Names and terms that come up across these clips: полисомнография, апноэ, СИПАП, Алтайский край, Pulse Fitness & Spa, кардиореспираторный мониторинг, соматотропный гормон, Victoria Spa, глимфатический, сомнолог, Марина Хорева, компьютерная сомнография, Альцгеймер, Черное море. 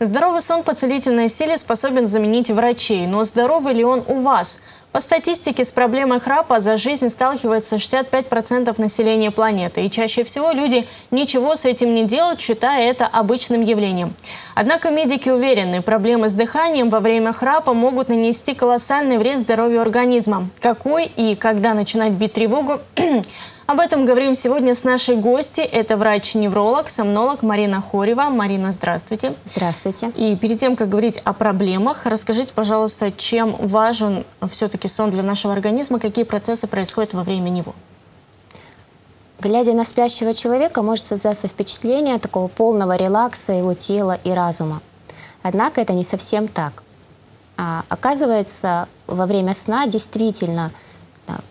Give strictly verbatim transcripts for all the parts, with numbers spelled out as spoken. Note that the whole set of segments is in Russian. Здоровый сон по целительной силе способен заменить врачей, но здоровый ли он у вас? По статистике, с проблемой храпа за жизнь сталкивается шестьдесят пять процентов населения планеты. И чаще всего люди ничего с этим не делают, считая это обычным явлением. Однако медики уверены, проблемы с дыханием во время храпа могут нанести колоссальный вред здоровью организма. Какой и когда начинать бить тревогу? Об этом говорим сегодня с нашей гостью. Это врач-невролог, сомнолог Марина Хорева. Марина, здравствуйте. Здравствуйте. И перед тем, как говорить о проблемах, расскажите, пожалуйста, чем важен все-таки сон для нашего организма, какие процессы происходят во время него? Глядя на спящего человека, может создаться впечатление такого полного релакса его тела и разума. Однако это не совсем так. А, оказывается, во время сна действительно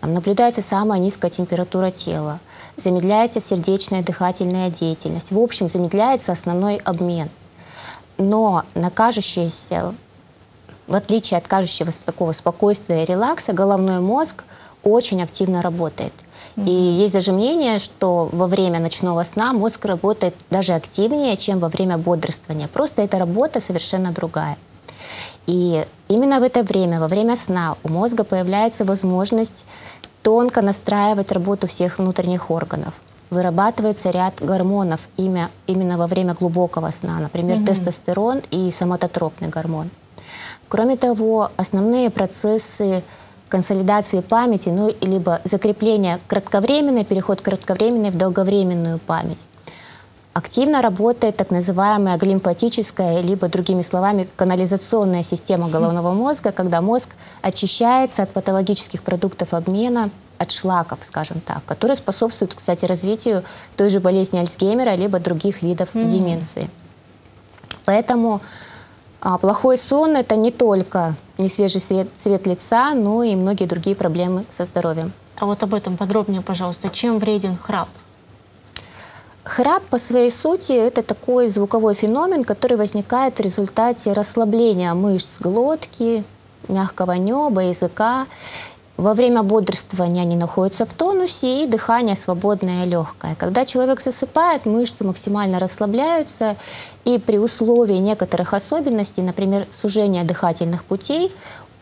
наблюдается самая низкая температура тела, замедляется сердечная и дыхательная деятельность, в общем, замедляется основной обмен. Но на кажущееся, в отличие от кажущегося такого спокойствия и релакса, головной мозг очень активно работает. Mm-hmm. И есть даже мнение, что во время ночного сна мозг работает даже активнее, чем во время бодрствования. Просто эта работа совершенно другая. И именно в это время, во время сна, у мозга появляется возможность тонко настраивать работу всех внутренних органов. Вырабатывается ряд гормонов именно во время глубокого сна, например, Mm-hmm. тестостерон и соматотропный гормон. Кроме того, основные процессы консолидации памяти, ну, либо закрепления кратковременной, переход кратковременной в долговременную память, активно работает так называемая глимфатическая, либо, другими словами, канализационная система головного мозга, когда мозг очищается от патологических продуктов обмена, от шлаков, скажем так, которые способствуют, кстати, развитию той же болезни Альцгеймера, либо других видов Mm-hmm. деменции. Поэтому а, плохой сон – это не только несвежий цвет, цвет лица, но и многие другие проблемы со здоровьем. А вот об этом подробнее, пожалуйста. Чем вреден храп? Храп по своей сути – это такой звуковой феномен, который возникает в результате расслабления мышц глотки, мягкого неба, языка. Во время бодрствования они находятся в тонусе, и дыхание свободное и легкое. Когда человек засыпает, мышцы максимально расслабляются, и при условии некоторых особенностей, например, сужения дыхательных путей,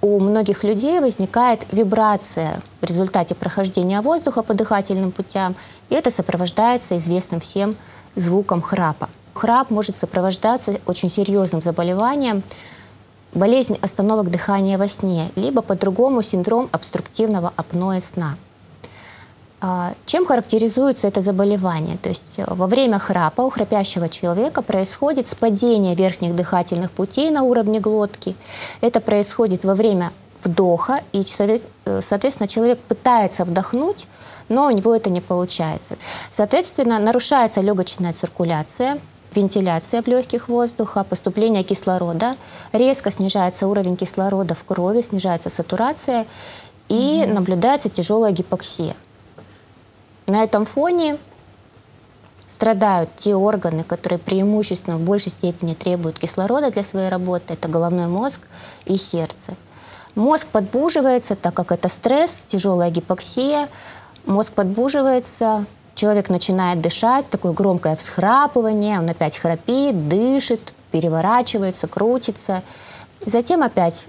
у многих людей возникает вибрация в результате прохождения воздуха по дыхательным путям, и это сопровождается известным всем звуком храпа. Храп может сопровождаться очень серьезным заболеванием, болезнь остановок дыхания во сне, либо по-другому синдром обструктивного апноэ сна. Чем характеризуется это заболевание? То есть во время храпа у храпящего человека происходит спадение верхних дыхательных путей на уровне глотки. Это происходит во время вдоха, и, соответственно, человек пытается вдохнуть, но у него это не получается. Соответственно, нарушается легочная циркуляция, вентиляция в легких воздуха, поступление кислорода, резко снижается уровень кислорода в крови, снижается сатурация, и Mm-hmm. наблюдается тяжелая гипоксия. На этом фоне страдают те органы, которые преимущественно в большей степени требуют кислорода для своей работы. Это головной мозг и сердце. Мозг подбуживается, так как это стресс, тяжелая гипоксия. Мозг подбуживается, человек начинает дышать, такое громкое всхрапывание, он опять храпит, дышит, переворачивается, крутится. Затем опять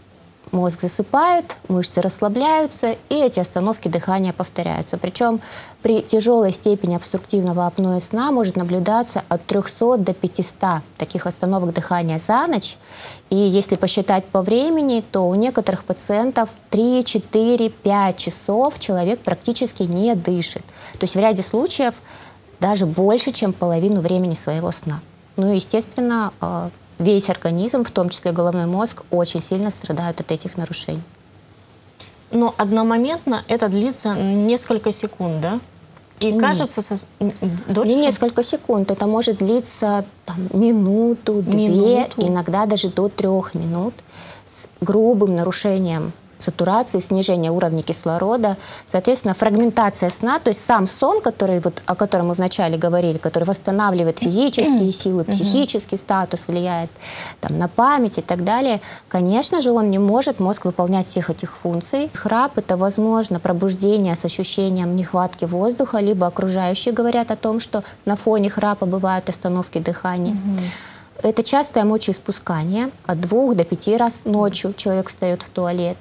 мозг засыпает, мышцы расслабляются, и эти остановки дыхания повторяются. Причем при тяжелой степени обструктивного апноэ сна может наблюдаться от трёхсот до пятисот таких остановок дыхания за ночь. И если посчитать по времени, то у некоторых пациентов три, четыре, пять часов человек практически не дышит. То есть в ряде случаев даже больше, чем половину времени своего сна. Ну и, естественно, весь организм, в том числе головной мозг, очень сильно страдают от этих нарушений. Но одномоментно это длится несколько секунд, да? И Нет. кажется, со... дольше? Не несколько секунд, это может длиться там, минуту, две, минуту. иногда даже до трех минут с грубым нарушением сатурации, снижение уровня кислорода, соответственно, фрагментация сна, то есть сам сон, который, вот, о котором мы вначале говорили, который восстанавливает физические силы, психический статус, влияет там, на память и так далее, конечно же, он не может, мозг, выполнять всех этих функций. Храп – это, возможно, пробуждение с ощущением нехватки воздуха, либо окружающие говорят о том, что на фоне храпа бывают остановки дыхания. Это частое мочеиспускание от двух до пяти раз ночью человек встает в туалет.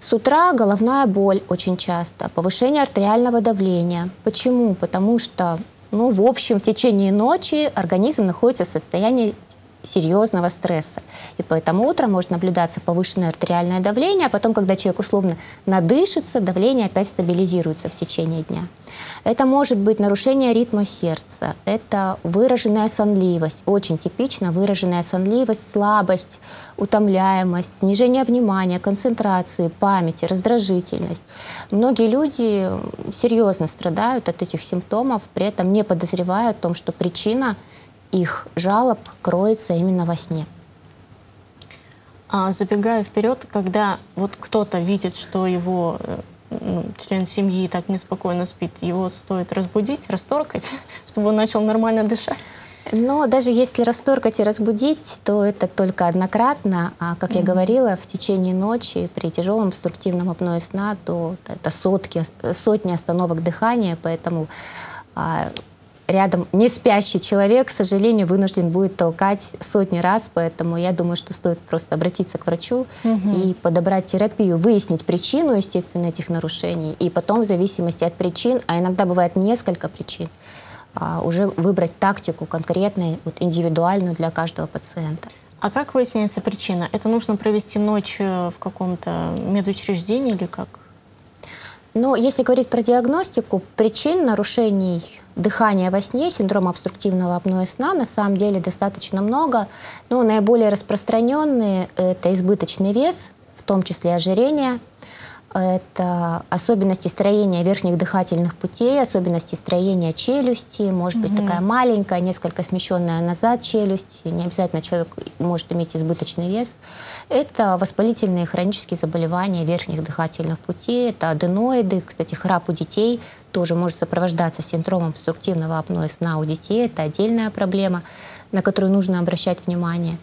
С утра головная боль очень часто, повышение артериального давления. Почему? Потому что, ну, в общем, в течение ночи организм находится в состоянии серьезного стресса. И поэтому утром может наблюдаться повышенное артериальное давление, а потом, когда человек условно надышится, давление опять стабилизируется в течение дня. Это может быть нарушение ритма сердца, это выраженная сонливость, очень типично выраженная сонливость, слабость, утомляемость, снижение внимания, концентрации, памяти, раздражительность. Многие люди серьезно страдают от этих симптомов, при этом не подозревая о том, что причина их жалоб кроется именно во сне. А, забегая вперед, когда вот кто-то видит, что его ну, член семьи так неспокойно спит, его стоит разбудить, расторкать, чтобы он начал нормально дышать? Но даже если расторкать и разбудить, то это только однократно. А, как mm-hmm. я говорила, в течение ночи при тяжелом обструктивном апное сна, то это сотки, сотни остановок дыхания, поэтому... А, рядом неспящий человек, к сожалению, вынужден будет толкать сотни раз, поэтому я думаю, что стоит просто обратиться к врачу угу. и подобрать терапию, выяснить причину, естественно, этих нарушений, и потом в зависимости от причин, а иногда бывает несколько причин, уже выбрать тактику конкретную, вот, индивидуальную для каждого пациента. А как выясняется причина? Это нужно провести ночь в каком-то медучреждении или как? Но если говорить про диагностику, причин нарушений дыхания во сне, синдрома обструктивного апноэ сна, на самом деле достаточно много. Но наиболее распространенные – это избыточный вес, в том числе ожирение, это особенности строения верхних дыхательных путей, особенности строения челюсти, может быть, такая маленькая, несколько смещенная назад челюсть, не обязательно человек может иметь избыточный вес. Это воспалительные хронические заболевания верхних дыхательных путей, это аденоиды, кстати, храп у детей тоже может сопровождаться синдромом обструктивного апноэ сна у детей, это отдельная проблема, на которую нужно обращать внимание.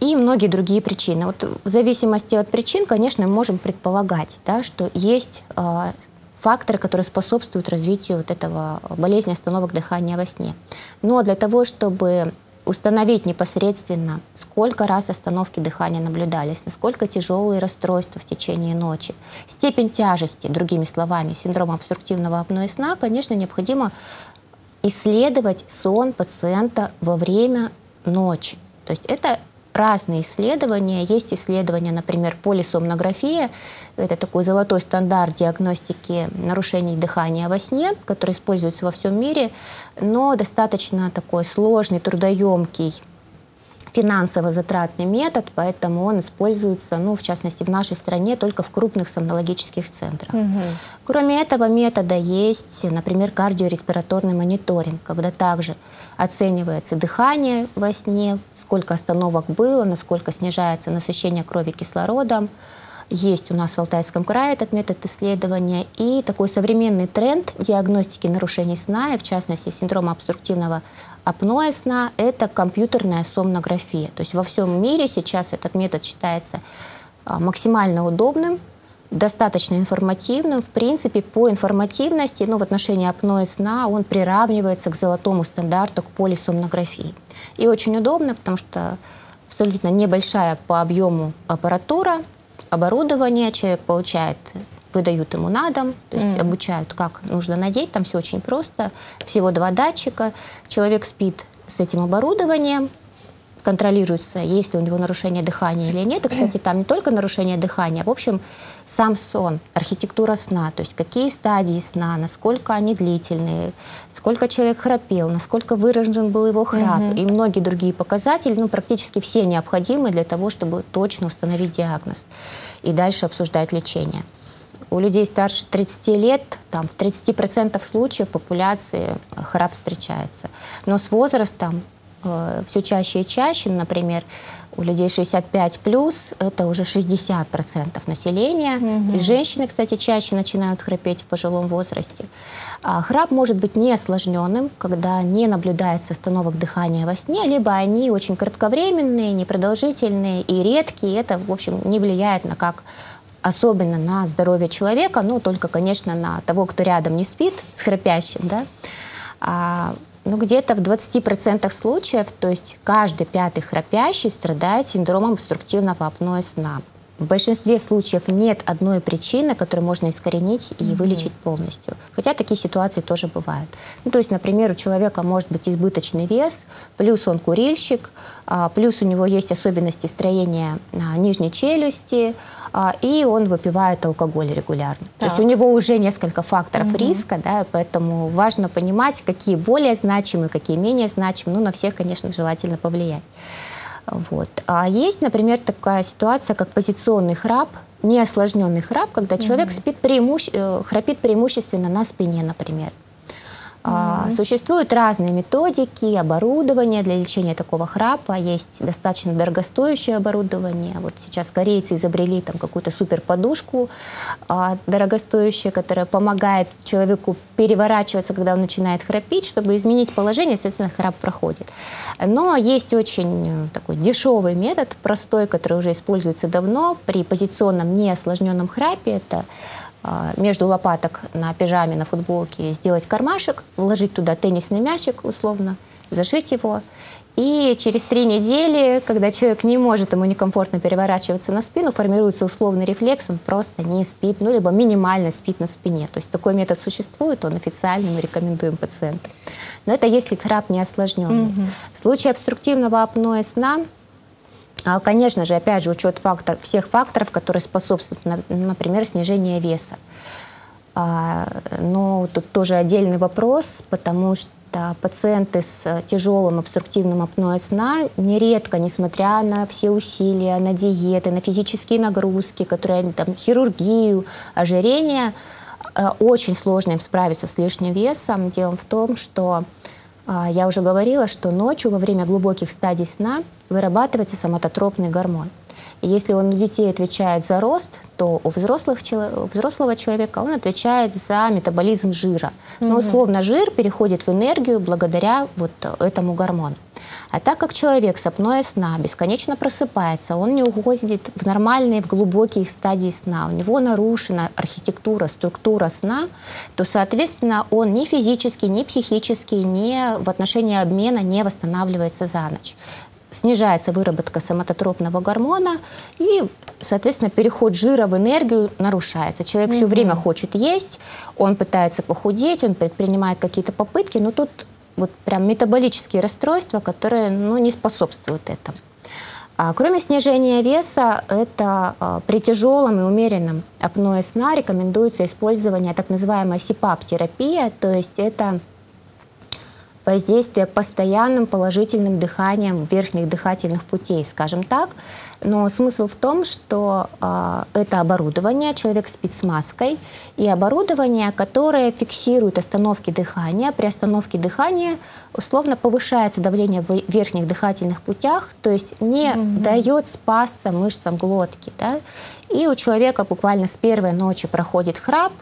И многие другие причины. Вот в зависимости от причин, конечно, мы можем предполагать, да, что есть э, факторы, которые способствуют развитию вот этого болезни остановок дыхания во сне. Но для того, чтобы установить непосредственно, сколько раз остановки дыхания наблюдались, насколько тяжелые расстройства в течение ночи, степень тяжести, другими словами, синдрома обструктивного апноэ сна, конечно, необходимо исследовать сон пациента во время ночи. То есть это разные исследования. Есть исследования, например, полисомнография. Это такой золотой стандарт диагностики нарушений дыхания во сне, который используется во всем мире, но достаточно такой сложный, трудоемкий, финансово затратный метод, поэтому он используется, ну, в частности, в нашей стране только в крупных сомнологических центрах. Угу. Кроме этого метода есть, например, кардиореспираторный мониторинг, когда также оценивается дыхание во сне, сколько остановок было, насколько снижается насыщение крови кислородом. Есть у нас в Алтайском крае этот метод исследования. И такой современный тренд диагностики нарушений сна, и в частности синдрома обструктивного апноэ сна, это компьютерная сомнография. То есть во всем мире сейчас этот метод считается максимально удобным, достаточно информативным. В принципе, по информативности, ну, в отношении апноэ сна он приравнивается к золотому стандарту, к полисомнографии. И очень удобно, потому что абсолютно небольшая по объему аппаратура, оборудование, человек получает, выдают ему на дом, то есть mm. обучают, как нужно надеть, там все очень просто, всего два датчика, человек спит с этим оборудованием, контролируется, есть ли у него нарушение дыхания или нет, и, кстати, там не только нарушение дыхания, в общем, сам сон, архитектура сна, то есть какие стадии сна, насколько они длительные, сколько человек храпел, насколько выражен был его храп, mm-hmm. и многие другие показатели, ну, практически все необходимы для того, чтобы точно установить диагноз и дальше обсуждать лечение. У людей старше тридцати лет, там, в тридцати процентах случаев популяции храп встречается, но с возрастом все чаще и чаще, например, у людей шестьдесят пять плюс, это уже шестьдесят процентов населения. Mm-hmm. И женщины, кстати, чаще начинают храпеть в пожилом возрасте. А храп может быть неосложненным, когда не наблюдается остановок дыхания во сне, либо они очень кратковременные, непродолжительные и редкие. Это, в общем, не влияет на как особенно на здоровье человека, но только, конечно, на того, кто рядом не спит с храпящим, да. Ну, где-то в двадцати процентах случаев, то есть каждый пятый храпящий страдает синдромом обструктивного апноэ сна. В большинстве случаев нет одной причины, которую можно искоренить и mm-hmm. вылечить полностью. Хотя такие ситуации тоже бывают. Ну, то есть, например, у человека может быть избыточный вес, плюс он курильщик, плюс у него есть особенности строения нижней челюсти, и он выпивает алкоголь регулярно. Так. То есть у него уже несколько факторов mm-hmm. риска, да, поэтому важно понимать, какие более значимые, какие менее значимые. Ну, на всех, конечно, желательно повлиять. Вот. А есть, например, такая ситуация, как позиционный храп, неосложненный храп, когда человек mm-hmm. спит преимуще... храпит преимущественно на спине, например. Mm-hmm. а, существуют разные методики, оборудование для лечения такого храпа, есть достаточно дорогостоящее оборудование. Вот сейчас корейцы изобрели там какую-то суперподушку а, дорогостоящую, которая помогает человеку переворачиваться, когда он начинает храпеть, чтобы изменить положение, соответственно, храп проходит. Но есть очень такой дешевый метод, простой, который уже используется давно при позиционном неосложненном храпе. Это между лопаток на пижаме, на футболке сделать кармашек, вложить туда теннисный мячик условно, зашить его. И через три недели, когда человек не может, ему некомфортно переворачиваться на спину, формируется условный рефлекс, он просто не спит, ну, либо минимально спит на спине. То есть такой метод существует, он официально, мы рекомендуем пациентам. Но это если храп не осложненный. Mm-hmm. В случае обструктивного апноэ сна, конечно же, опять же, учет фактор, всех факторов, которые способствуют, например, снижению веса. Но тут тоже отдельный вопрос, потому что пациенты с тяжелым обструктивным апноэ сна нередко, несмотря на все усилия, на диеты, на физические нагрузки, которые, там, хирургию, ожирение, очень сложно им справиться с лишним весом. Дело в том, что я уже говорила, что ночью во время глубоких стадий сна вырабатывается соматотропный гормон. И если он у детей отвечает за рост, то у взрослых, у взрослого человека он отвечает за метаболизм жира. Но условно жир переходит в энергию благодаря вот этому гормону. А так как человек с апноэ сна бесконечно просыпается, он не уходит в нормальные, в глубокие стадии сна, у него нарушена архитектура, структура сна, то, соответственно, он ни физически, ни психически, ни в отношении обмена не восстанавливается за ночь. Снижается выработка соматотропного гормона, и, соответственно, переход жира в энергию нарушается. Человек [S2] Mm-hmm. [S1] Все время хочет есть, он пытается похудеть, он предпринимает какие-то попытки, но тут вот прям метаболические расстройства, которые, ну, не способствуют этому. А кроме снижения веса, это а, при тяжелом и умеренном апноэ сна рекомендуется использование так называемой СИПАП-терапия, то есть это воздействие постоянным положительным дыханием верхних дыхательных путей, скажем так. Но смысл в том, что э, это оборудование, человек спит с маской, и оборудование, которое фиксирует остановки дыхания. При остановке дыхания условно повышается давление в верхних дыхательных путях, то есть не Mm-hmm. дает спаса мышцам глотки. Да? И у человека буквально с первой ночи проходит храп,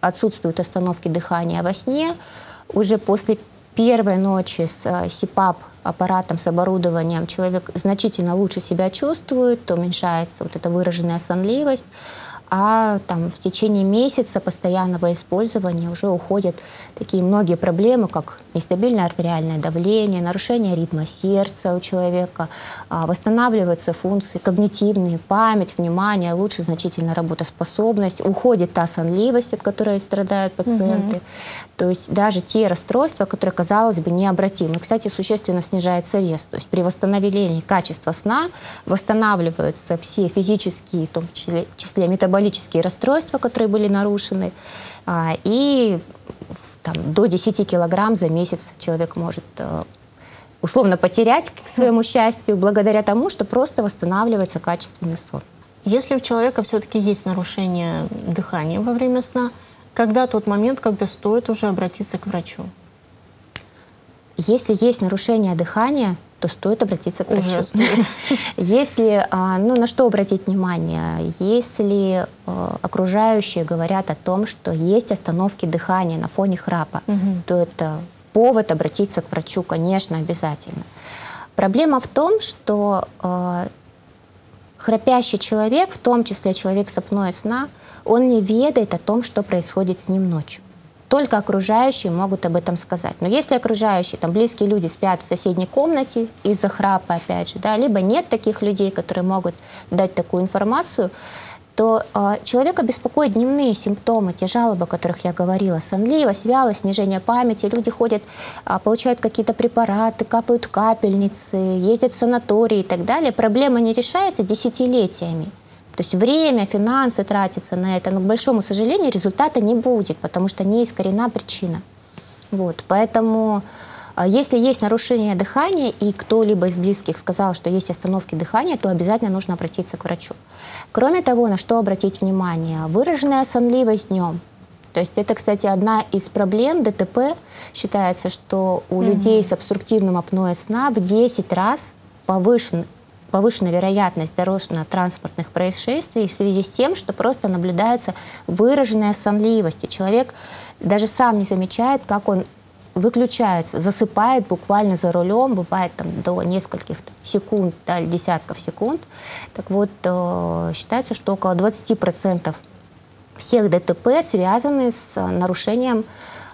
отсутствуют остановки дыхания во сне, уже после первой ночи с СИПАП-аппаратом, с оборудованием человек значительно лучше себя чувствует, уменьшается вот эта выраженная сонливость, а там, в течение месяца постоянного использования уже уходят такие многие проблемы, как нестабильное артериальное давление, нарушение ритма сердца у человека, восстанавливаются функции когнитивные, память, внимание, лучше значительно работоспособность, уходит та сонливость, от которой страдают пациенты. Угу. То есть даже те расстройства, которые, казалось бы, необратимы. Кстати, существенно снижается вес. То есть при восстановлении качества сна восстанавливаются все физические, в том числе метаболические, Метаболические расстройства, которые были нарушены, и там, до десяти килограмм за месяц человек может условно потерять, к своему счастью, благодаря тому, что просто восстанавливается качественный сон. Если у человека все-таки есть нарушение дыхания во время сна, когда тот момент, когда стоит уже обратиться к врачу? Если есть нарушение дыхания, то стоит обратиться к врачу. Если, ну, на что обратить внимание? Если э, окружающие говорят о том, что есть остановки дыхания на фоне храпа, угу. то это повод обратиться к врачу, конечно, обязательно. Проблема в том, что э, храпящий человек, в том числе человек с апноэ сна, он не ведает о том, что происходит с ним ночью. Только окружающие могут об этом сказать. Но если окружающие, там, близкие люди спят в соседней комнате из-за храпа, опять же, да, либо нет таких людей, которые могут дать такую информацию, то э, человека беспокоят дневные симптомы, те жалобы, о которых я говорила, сонливость, вялость, снижение памяти. Люди ходят, э, получают какие-то препараты, капают капельницы, ездят в санатории и так далее. Проблема не решается десятилетиями. То есть время, финансы тратятся на это, но, к большому сожалению, результата не будет, потому что не искорена причина. Вот. Поэтому, если есть нарушение дыхания, и кто-либо из близких сказал, что есть остановки дыхания, то обязательно нужно обратиться к врачу. Кроме того, на что обратить внимание, выраженная сонливость днем. То есть это, кстати, одна из проблем ДТП. Считается, что у Mm-hmm. людей с обструктивным апноэ сна в десять раз повышен повышена вероятность дорожно-транспортных происшествий в связи с тем, что просто наблюдается выраженная сонливость. И человек даже сам не замечает, как он выключается, засыпает буквально за рулем, бывает там до нескольких там, секунд, да, или десятков секунд. Так вот, э, считается, что около двадцати процентов всех ДТП связаны с нарушением,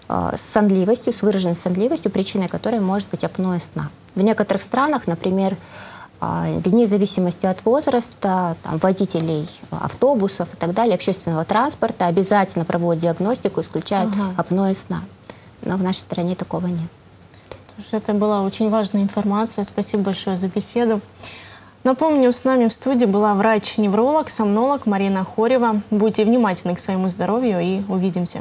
э, с сонливостью, с выраженной сонливостью, причиной которой может быть апноэ сна. В некоторых странах, например, вне зависимости от возраста, там, водителей автобусов и так далее, общественного транспорта, обязательно проводят диагностику, исключают ага. апноэ сна. Но в нашей стране такого нет. Это была очень важная информация. Спасибо большое за беседу. Напомню, с нами в студии была врач-невролог, сомнолог Марина Хорева. Будьте внимательны к своему здоровью и увидимся.